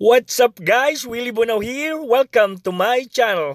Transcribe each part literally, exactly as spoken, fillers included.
What's up guys, Willy Bunao here. Welcome to my channel.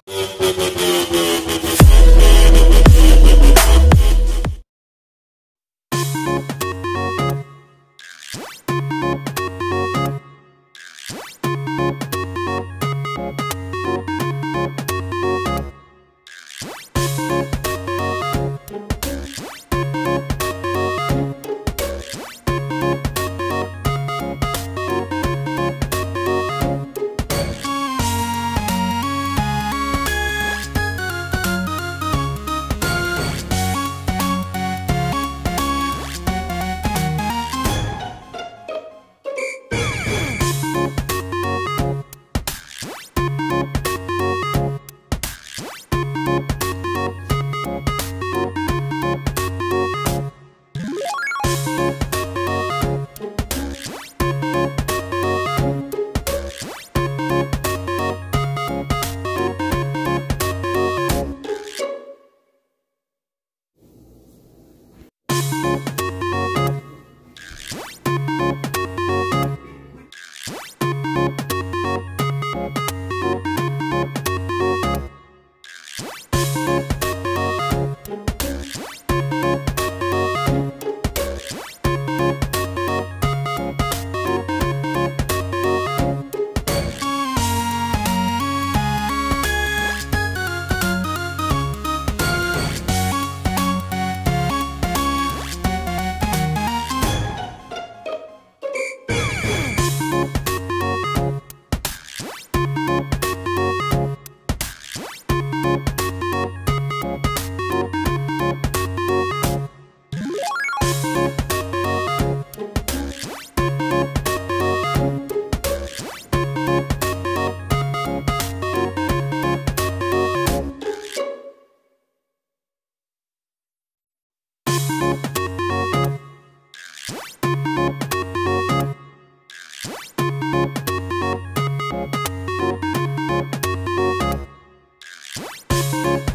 We'll be right back.